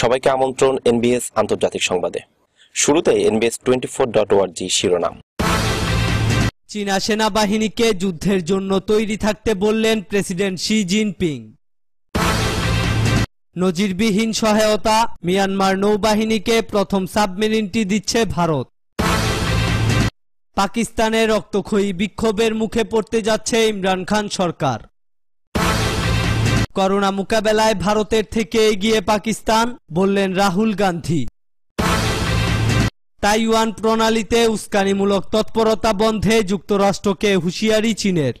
সবাইকে আমন্ত্রণ NBS আন্তর্জাতিক সংবাদে। শুরুতে NBS24.org শিরোনাম। চীনা সেনাবাহিনীকে যুদ্ধের জন্য তৈরি থাকতে বললেন প্রেসিডেন্ট शी जिनपिंग। নজিরবিহীন সহায়তা, মিয়ানমার নৌবাহিনীকে প্রথম সাবমেরিনটি দিচ্ছে ভারত। পাকিস্তানে রক্তক্ষয়ী বিক্ষোভের মুখে পড়তে যাচ্ছে ইমরান খান সরকার। করোনা মোকাবেলায় ভারতের থেকে এগিয়ে পাকিস্তান, বললেন রাহুল গান্ধী। তাইওয়ান প্রণালীতে উস্কানিমূলক তৎপরতা বন্ধে যুক্তরাষ্ট্রকে হুঁশিয়ারি চীনের।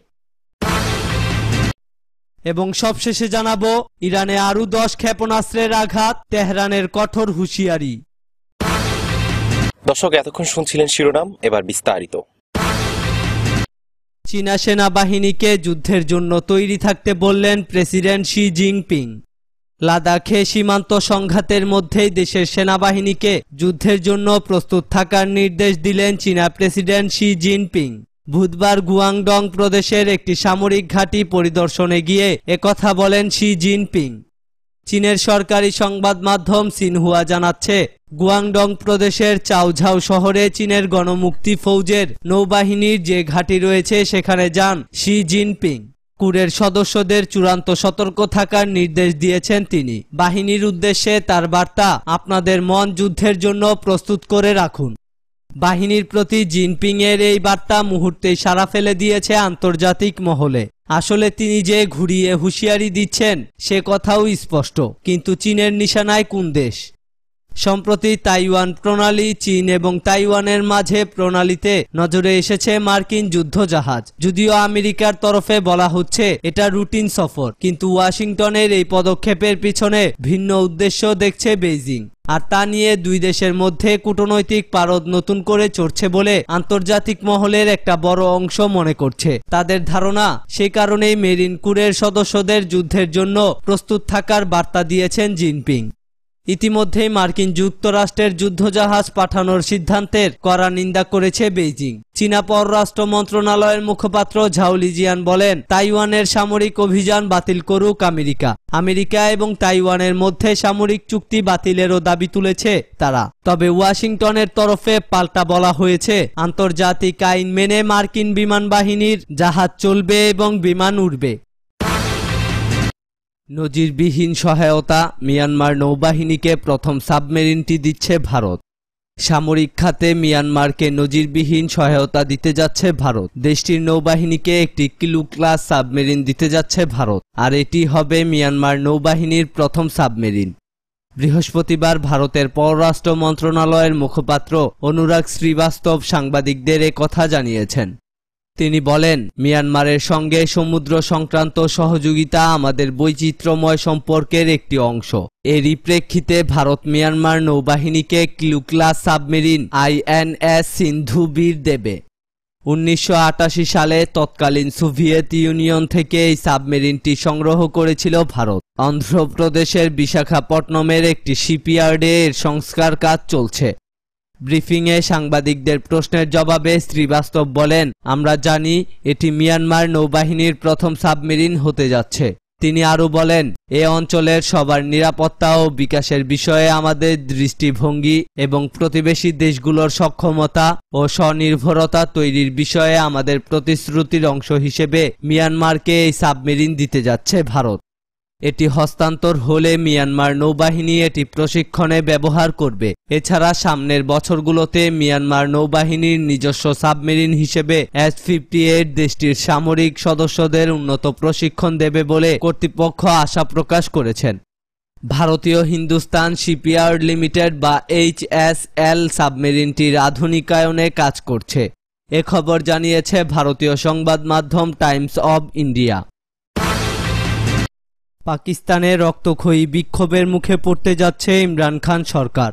এবং সবশেষে জানাবো ইরানে আরও 10 ক্ষেপণাস্ত্রের আঘাত, তেহরানের কঠোর হুঁশিয়ারি। দর্শক এতক্ষণ শুনছিলেন শিরোনাম, এবার বিস্তারিত। চীনা সেনাবাহিনীকে যুদ্ধের জন্য তৈরি থাকতে বললেন প্রেসিডেন্ট শি জিনপিং। লাদাখে সীমান্ত সংঘাতের মধ্যেই দেশের সেনাবাহিনীকে যুদ্ধের জন্য প্রস্তুত থাকার নির্দেশ দিলেন চীনা প্রেসিডেন্ট শি জিনপিং। বুধবার গুয়াংডং প্রদেশের একটি সামরিক ঘাঁটি পরিদর্শনে গিয়ে একথা বলেন শি জিনপিং। চীনের সরকারি সংবাদ মাধ্যম সিনহুয়া জানাচ্ছে, গুয়াংডং প্রদেশের চাওঝাও শহরে চীনের গণমুক্তি ফৌজের নৌবাহিনীর যে ঘাঁটি রয়েছে সেখানে যান শি জিনপিং। কুরের সদস্যদের চূড়ান্ত সতর্ক থাকার নির্দেশ দিয়েছেন তিনি। বাহিনীর উদ্দেশ্যে তার বার্তা, আপনাদের মন যুদ্ধের জন্য প্রস্তুত করে রাখুন। বাহিনীর প্রতি জিনপিংয়ের এই বার্তা মুহূর্তেই সাড়া ফেলে দিয়েছে আন্তর্জাতিক মহলে। আসলে তিনি যে ঘুরিয়ে হুঁশিয়ারি দিচ্ছেন সে কথাও স্পষ্ট, কিন্তু চীনের নিশানায় কোন দেশ? সম্প্রতি তাইওয়ান প্রণালী, চীন এবং তাইওয়ানের মাঝে প্রণালীতে নজরে এসেছে মার্কিন যুদ্ধজাহাজ। যদিও আমেরিকার তরফে বলা হচ্ছে এটা রুটিন সফর, কিন্তু ওয়াশিংটনের এই পদক্ষেপের পিছনে ভিন্ন উদ্দেশ্য দেখছে বেইজিং। আর তা নিয়ে দুই দেশের মধ্যে কূটনৈতিক পারদ নতুন করে চড়ছে বলে আন্তর্জাতিক মহলের একটা বড় অংশ মনে করছে। তাদের ধারণা, সেই কারণেই মেরিন কুরের সদস্যদের যুদ্ধের জন্য প্রস্তুত থাকার বার্তা দিয়েছেন জিনপিং। ইতিমধ্যেই মার্কিন যুক্তরাষ্ট্রের যুদ্ধজাহাজ পাঠানোর সিদ্ধান্তের কড়া নিন্দা করেছে বেইজিং। চীনা পররাষ্ট্র মন্ত্রণালয়ের মুখপাত্র ঝাওলিজিয়ান বলেন, তাইওয়ানের সামরিক অভিযান বাতিল করুক আমেরিকা। আমেরিকা এবং তাইওয়ানের মধ্যে সামরিক চুক্তি বাতিলেরও দাবি তুলেছে তারা। তবে ওয়াশিংটনের তরফে পাল্টা বলা হয়েছে, আন্তর্জাতিক আইন মেনে মার্কিন বিমান বাহিনীর জাহাজ চলবে এবং বিমান উড়বে। নজিরবিহীন সহায়তা, মিয়ানমার নৌবাহিনীকে প্রথম সাবমেরিনটি দিচ্ছে ভারত। সামরিক খাতে মিয়ানমারকে নজিরবিহীন সহায়তা দিতে যাচ্ছে ভারত। দেশটির নৌবাহিনীকে একটি কিলু ক্লাস সাবমেরিন দিতে যাচ্ছে ভারত, আর এটি হবে মিয়ানমার নৌবাহিনীর প্রথম সাবমেরিন। বৃহস্পতিবার ভারতের পররাষ্ট্র মন্ত্রণালয়ের মুখপাত্র অনুরাগ শ্রীবাস্তব সাংবাদিকদের একথা জানিয়েছেন। তিনি বলেন, মিয়ানমারের সঙ্গে সমুদ্র সংক্রান্ত সহযোগিতা আমাদের বৈচিত্র্যময় সম্পর্কের একটি অংশ। এরই প্রেক্ষিতে ভারত মিয়ানমার নৌবাহিনীকে কিলুক্লাস সাবমেরিন INS সিন্ধুবীর দেবে। 1988 সালে তৎকালীন সোভিয়েত ইউনিয়ন থেকে এই সাবমেরিনটি সংগ্রহ করেছিল ভারত। অন্ধ্রপ্রদেশের বিশাখাপট্টনমের একটি শিপইয়ার্ডে এর সংস্কার কাজ চলছে। ব্রিফিংয়ে সাংবাদিকদের প্রশ্নের জবাবে শ্রীবাস্তব বলেন, আমরা জানি এটি মিয়ানমার নৌবাহিনীর প্রথম সাবমেরিন হতে যাচ্ছে। তিনি আরও বলেন, এ অঞ্চলের সবার নিরাপত্তা ও বিকাশের বিষয়ে আমাদের দৃষ্টিভঙ্গি এবং প্রতিবেশী দেশগুলোর সক্ষমতা ও স্বনির্ভরতা তৈরির বিষয়ে আমাদের প্রতিশ্রুতির অংশ হিসেবে মিয়ানমারকে এই সাবমেরিন দিতে যাচ্ছে ভারত। এটি হস্তান্তর হলে মিয়ানমার নৌবাহিনী এটি প্রশিক্ষণে ব্যবহার করবে। এছাড়া সামনের বছরগুলোতে মিয়ানমার নৌবাহিনীর নিজস্ব সাবমেরিন হিসেবে S-58 দেশটির সামরিক সদস্যদের উন্নত প্রশিক্ষণ দেবে বলে কর্তৃপক্ষ আশা প্রকাশ করেছেন। ভারতীয় হিন্দুস্তান শিপ ইয়ার্ড লিমিটেড বা HSL সাবমেরিনটির আধুনিকায়নে কাজ করছে, এ খবর জানিয়েছে ভারতীয় সংবাদ মাধ্যম টাইমস অফ ইন্ডিয়া। পাকিস্তানে রক্তক্ষয়ী বিক্ষোভের মুখে পড়তে যাচ্ছে ইমরান খান সরকার।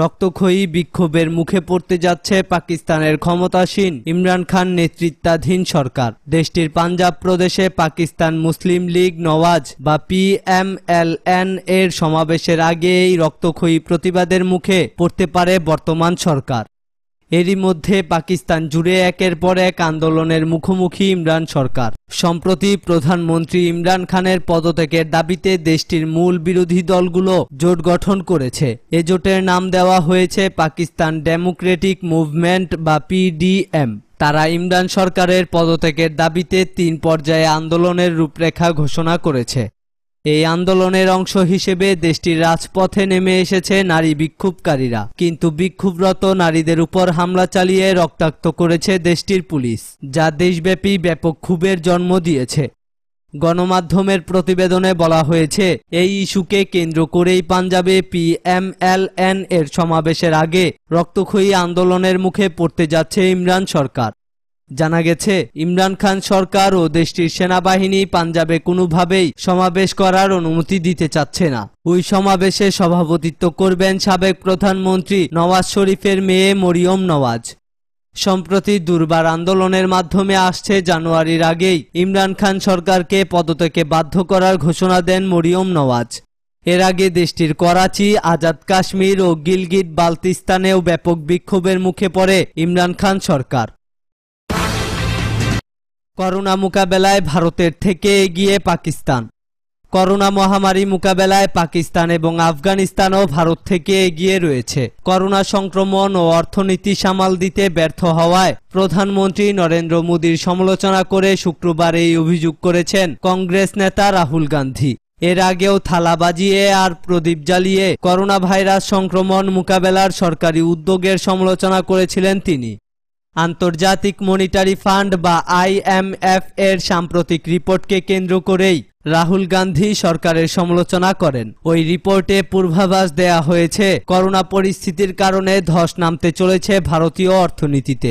রক্তক্ষয়ী বিক্ষোভের মুখে পড়তে যাচ্ছে পাকিস্তানের ক্ষমতাসীন ইমরান খান নেতৃত্বাধীন সরকার। দেশটির পাঞ্জাব প্রদেশে পাকিস্তান মুসলিম লীগ নওয়াজ বা PMLN এর সমাবেশের আগে এই রক্তক্ষয়ী প্রতিবাদের মুখে পড়তে পারে বর্তমান সরকার। এরই মধ্যে পাকিস্তান জুড়ে একের পর এক আন্দোলনের মুখোমুখি ইমরান সরকার। সম্প্রতি প্রধানমন্ত্রী ইমরান খানের পদত্যাগের দাবিতে দেশটির মূল বিরোধী দলগুলো জোট গঠন করেছে। এ জোটের নাম দেওয়া হয়েছে পাকিস্তান ডেমোক্রেটিক মুভমেন্ট বা PDM। তারা ইমরান সরকারের পদত্যাগের দাবিতে 3 পর্যায়ে আন্দোলনের রূপরেখা ঘোষণা করেছে। এই আন্দোলনের অংশ হিসেবে দেশটির রাজপথে নেমে এসেছে নারী বিক্ষোভকারীরা, কিন্তু বিক্ষোভরত নারীদের উপর হামলা চালিয়ে রক্তাক্ত করেছে দেশটির পুলিশ, যা দেশব্যাপী ব্যাপক ক্ষোভের জন্ম দিয়েছে। গণমাধ্যমের প্রতিবেদনে বলা হয়েছে, এই ইস্যুকে কেন্দ্র করেই পাঞ্জাবে PMLN এর সমাবেশের আগে রক্তক্ষয়ী আন্দোলনের মুখে পড়তে যাচ্ছে ইমরান সরকার। জানা গেছে, ইমরান খান সরকার ও দেশটির সেনাবাহিনী পাঞ্জাবে কোনোভাবেই সমাবেশ করার অনুমতি দিতে চাচ্ছে না। ওই সমাবেশে সভাপতিত্ব করবেন সাবেক প্রধানমন্ত্রী নওয়াজ শরীফের মেয়ে মরিয়ম নওয়াজ। সম্প্রতি দুর্বার আন্দোলনের মাধ্যমে আসছে জানুয়ারির আগেই ইমরান খান সরকারকে পদত্যাগে বাধ্য করার ঘোষণা দেন মরিয়ম নওয়াজ। এর আগে দেশটির করাচি, আজাদ কাশ্মীর ও গিলগিট বালতিস্তানেও ব্যাপক বিক্ষোভের মুখে পড়ে ইমরান খান সরকার। করোনা মোকাবেলায় ভারতের থেকে এগিয়ে পাকিস্তান। করোনা মহামারী মোকাবেলায় পাকিস্তান এবং আফগানিস্তানও ভারত থেকে এগিয়ে রয়েছে। করোনা সংক্রমণ ও অর্থনীতি সামাল দিতে ব্যর্থ হওয়ায় প্রধানমন্ত্রী নরেন্দ্র মোদির সমালোচনা করে শুক্রবার এই অভিযোগ করেছেন কংগ্রেস নেতা রাহুল গান্ধী। এর আগেও থালা বাজিয়ে আর প্রদীপ জ্বালিয়ে করোনা ভাইরাস সংক্রমণ মোকাবেলার সরকারি উদ্যোগের সমালোচনা করেছিলেন তিনি। আন্তর্জাতিক মনিটারি ফান্ড বা IMF এর সাম্প্রতিক রিপোর্টকে কেন্দ্র করেই রাহুল গান্ধী সরকারের সমালোচনা করেন। ওই রিপোর্টে পূর্বাভাস দেয়া হয়েছে, করোনা পরিস্থিতির কারণে ধস নামতে চলেছে ভারতীয় অর্থনীতিতে।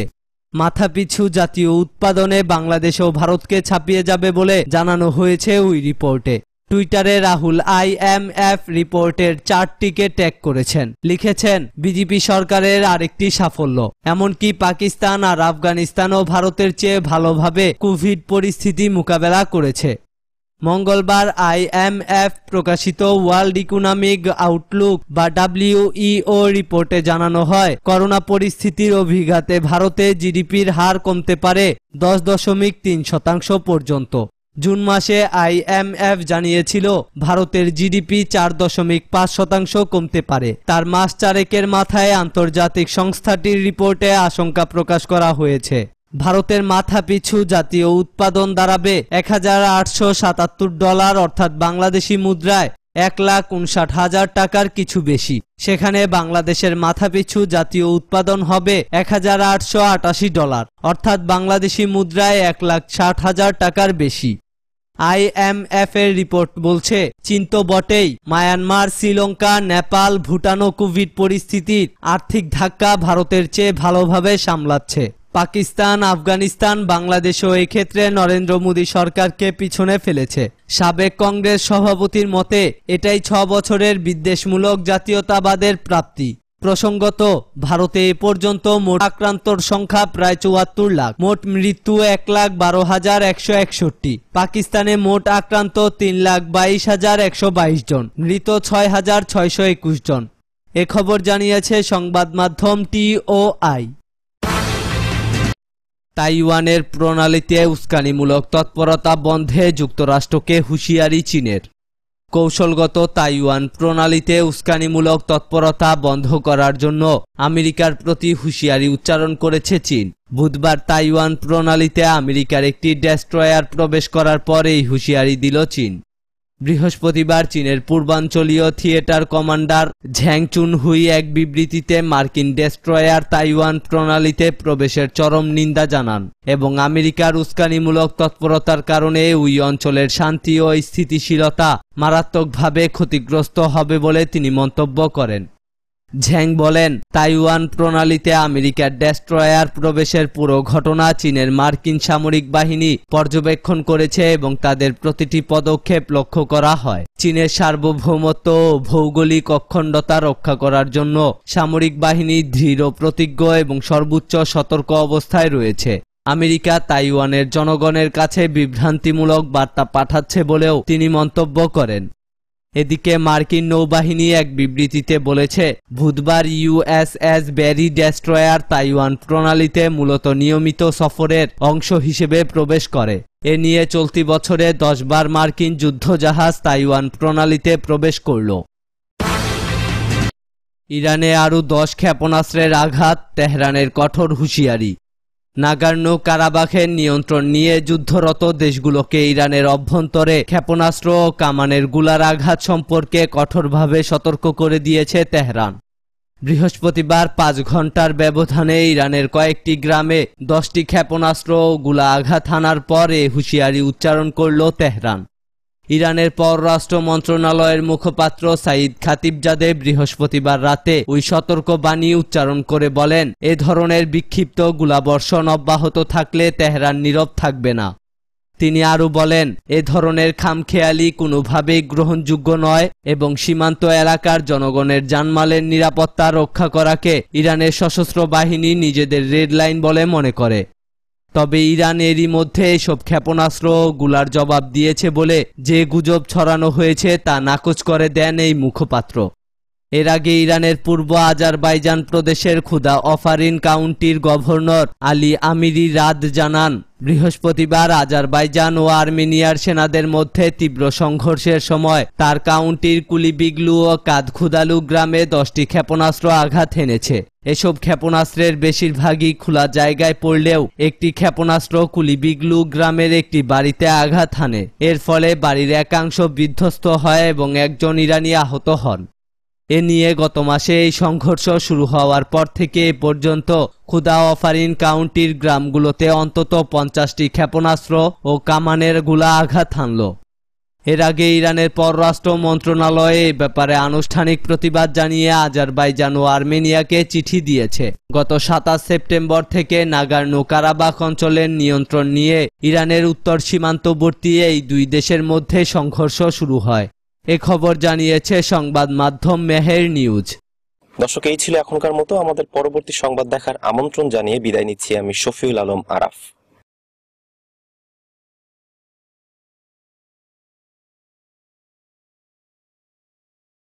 মাথাপিছু জাতীয় উৎপাদনে বাংলাদেশও ভারতকে ছাপিয়ে যাবে বলে জানানো হয়েছে ওই রিপোর্টে। টুইটারে রাহুল IMF রিপোর্টের চার্টটিকে ট্যাগ করেছেন। লিখেছেন, বিজেপি সরকারের আরেকটি সাফল্য। এমনকি পাকিস্তান আর আফগানিস্তানও ভারতের চেয়ে ভালোভাবে কোভিড পরিস্থিতি মোকাবেলা করেছে। মঙ্গলবার IMF প্রকাশিত ওয়ার্ল্ড ইকোনমিক আউটলুক বা WEO রিপোর্টে জানানো হয়, করোনা পরিস্থিতির অভিঘাতে ভারতে GDPর হার কমতে পারে 10.3% পর্যন্ত। জুন মাসে IMF জানিয়েছিল ভারতের GDP 4.5% কমতে পারে। তার মাস চারেকের মাথায় আন্তর্জাতিক সংস্থাটির রিপোর্টে আশঙ্কা প্রকাশ করা হয়েছে, ভারতের মাথাপিছু জাতীয় উৎপাদন দাঁড়াবে $1,877 অর্থাৎ বাংলাদেশি মুদ্রায় 1,59,000 টাকার কিছু বেশি। সেখানে বাংলাদেশের মাথাপিছু জাতীয় উৎপাদন হবে $1,888 অর্থাৎ বাংলাদেশি মুদ্রায় 1,60,000 টাকার বেশি। IMF এর রিপোর্ট বলছে, চীন তো বটেই, মায়ানমার, শ্রীলঙ্কা, নেপাল, ভুটানও কোভিড পরিস্থিতির আর্থিক ধাক্কা ভারতের চেয়ে ভালোভাবে সামলাচ্ছে। পাকিস্তান, আফগানিস্তান, বাংলাদেশও এক্ষেত্রে নরেন্দ্র মোদী সরকারকে পিছনে ফেলেছে। সাবেক কংগ্রেস সভাপতির মতে, এটাই 6 বছরের বিদ্বেষমূলক জাতীয়তাবাদের প্রাপ্তি। প্রসঙ্গত, ভারতে এ পর্যন্ত মোট আক্রান্তর সংখ্যা প্রায় 74 লাখ, মোট মৃত্যু 1,12,161। পাকিস্তানে মোট আক্রান্ত 3,22,122 জন, মৃত 6,621 জন। এ খবর জানিয়েছে সংবাদ মাধ্যম TOI। তাইওয়ানের প্রণালীতে উস্কানিমূলক তৎপরতা বন্ধে যুক্তরাষ্ট্রকে হুঁশিয়ারি চীনের। কৌশলগত তাইওয়ান প্রণালীতে উস্কানিমূলক তৎপরতা বন্ধ করার জন্য আমেরিকার প্রতি হুঁশিয়ারি উচ্চারণ করেছে চীন। বুধবার তাইওয়ান প্রণালীতে আমেরিকার একটি ডেস্ট্রয়ার প্রবেশ করার পর এই হুঁশিয়ারি দিল চীন। বৃহস্পতিবার চীনের পূর্বাঞ্চলীয় থিয়েটার কমান্ডার ঝ্যাংচুন হুই এক বিবৃতিতে মার্কিন ডেস্ট্রয়ার তাইওয়ান প্রণালীতে প্রবেশের চরম নিন্দা জানান এবং আমেরিকার উস্কানিমূলক তৎপরতার কারণে ওই অঞ্চলের শান্তি ও স্থিতিশীলতা মারাত্মকভাবে ক্ষতিগ্রস্ত হবে বলে তিনি মন্তব্য করেন। ঝ্যাং বলেন, তাইওয়ান প্রণালীতে আমেরিকার ডেস্ট্রয়ার প্রবেশের পুরো ঘটনা চীনের মার্কিন সামরিক বাহিনী পর্যবেক্ষণ করেছে এবং তাদের প্রতিটি পদক্ষেপ লক্ষ্য করা হয়। চীনের সার্বভৌমত্ব ও ভৌগোলিক অখণ্ডতা রক্ষা করার জন্য সামরিক বাহিনী দৃঢ় প্রতিজ্ঞ এবং সর্বোচ্চ সতর্ক অবস্থায় রয়েছে। আমেরিকা তাইওয়ানের জনগণের কাছে বিভ্রান্তিমূলক বার্তা পাঠাচ্ছে বলেও তিনি মন্তব্য করেন। এদিকে মার্কিন নৌবাহিনী এক বিবৃতিতে বলেছে, বুধবার ইউএসএস ব্যারি ডেস্ট্রয়ার তাইওয়ান প্রণালীতে মূলত নিয়মিত সফরের অংশ হিসেবে প্রবেশ করে। এ নিয়ে চলতি বছরে 10 বার মার্কিন যুদ্ধজাহাজ তাইওয়ান প্রণালীতে প্রবেশ করল। ইরানে আরও 10 ক্ষেপণাস্ত্রের আঘাত, তেহরানের কঠোর হুঁশিয়ারি। নাগার্নো কারাবাখের নিয়ন্ত্রণ নিয়ে যুদ্ধরত দেশগুলোকে ইরানের অভ্যন্তরে ক্ষেপণাস্ত্র ও কামানের গুলার আঘাত সম্পর্কে কঠোরভাবে সতর্ক করে দিয়েছে তেহরান। বৃহস্পতিবার 5 ঘণ্টার ব্যবধানে ইরানের কয়েকটি গ্রামে 10টি ক্ষেপণাস্ত্র ও গুলা আঘাত হানার পর এ হুঁশিয়ারি উচ্চারণ করল তেহরান। ইরানের পররাষ্ট্র মন্ত্রণালয়ের মুখপাত্র সাইদ খাতিব জাদে বৃহস্পতিবার রাতে ওই সতর্ক বাণী উচ্চারণ করে বলেন, এ ধরনের বিক্ষিপ্ত গোলাবর্ষণ অব্যাহত থাকলে তেহরান নীরব থাকবে না। তিনি আরও বলেন, এ ধরনের খামখেয়ালি কোনোভাবেই গ্রহণযোগ্য নয় এবং সীমান্ত এলাকার জনগণের জানমালের নিরাপত্তা রক্ষা করাকে ইরানের সশস্ত্র বাহিনী নিজেদের রেড লাইন বলে মনে করে। তবে ইরান এরই মধ্যে এসব ক্ষেপণাস্ত্র গুলার জবাব দিয়েছে বলে যে গুজব ছড়ানো হয়েছে তা নাকচ করে দেন এই মুখপাত্র। এর আগে ইরানের পূর্ব আজারবাইজান প্রদেশের খুদা অফারিন কাউন্টির গভর্নর আলী আমিরান জানান, বৃহস্পতিবার আজারবাইজান ও আর্মেনিয়ার সেনাদের মধ্যে তীব্র সংঘর্ষের সময় তার কাউন্টির কুলিবিগলু ও কাদখুদালু গ্রামে 10টি ক্ষেপণাস্ত্র আঘাত হেনেছে। এসব ক্ষেপণাস্ত্রের বেশিরভাগই খোলা জায়গায় পড়লেও একটি ক্ষেপণাস্ত্র কুলিবিগলু গ্রামের একটি বাড়িতে আঘাত হানে। এর ফলে বাড়ির একাংশ বিধ্বস্ত হয় এবং একজন ইরানি আহত হন। এ নিয়ে গত মাসে এই সংঘর্ষ শুরু হওয়ার পর থেকে এ পর্যন্ত খুদা অফারিন কাউন্টির গ্রামগুলোতে অন্তত 50টি ক্ষেপণাস্ত্র ও কামানের গুলা আঘাত হানল। এর আগে ইরানের পররাষ্ট্র মন্ত্রণালয়ে এ ব্যাপারে আনুষ্ঠানিক প্রতিবাদ জানিয়ে আজারবাইজান ও আর্মেনিয়াকে চিঠি দিয়েছে। গত 27 সেপ্টেম্বর থেকে নাগার্নো কারাবাখ অঞ্চলের নিয়ন্ত্রণ নিয়ে ইরানের উত্তর সীমান্তবর্তী এই দুই দেশের মধ্যে সংঘর্ষ শুরু হয়। এ খবর জানিয়েছে সংবাদ মাধ্যম মেহর নিউজ। দর্শক, এই ছিল এখনকার মতো। আমাদের পরবর্তী সংবাদ দেখার আমন্ত্রণ জানিয়ে বিদায় নিচ্ছি আমি শফিউল আলম আরাফ।